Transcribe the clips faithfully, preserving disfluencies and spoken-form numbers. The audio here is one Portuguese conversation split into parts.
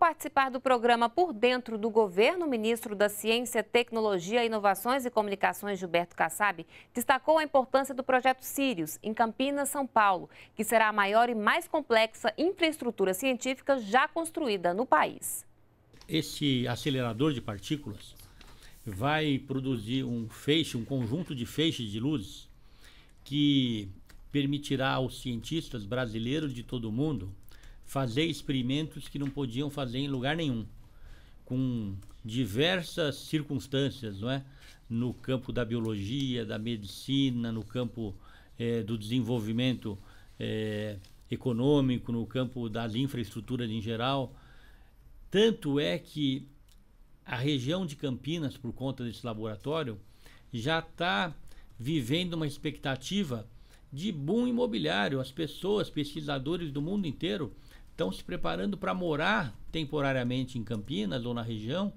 participar do programa Por Dentro do Governo, o ministro da Ciência, Tecnologia, Inovações e Comunicações, Gilberto Kassab, destacou a importância do Projeto Sirius, em Campinas, São Paulo, que será a maior e mais complexa infraestrutura científica já construída no país. Esse acelerador de partículas vai produzir um feixe, um conjunto de feixes de luzes que permitirá aos cientistas brasileiros de todo o mundo fazer experimentos que não podiam fazer em lugar nenhum, com diversas circunstâncias, não é? No campo da biologia, da medicina, no campo eh, do desenvolvimento eh, econômico, no campo das infraestruturas em geral. Tanto é que a região de Campinas, por conta desse laboratório, já está vivendo uma expectativa de boom imobiliário. As pessoas, pesquisadores do mundo inteiro, estão se preparando para morar temporariamente em Campinas ou na região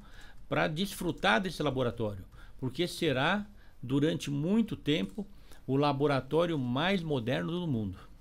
para desfrutar desse laboratório, porque será, durante muito tempo, o laboratório mais moderno do mundo.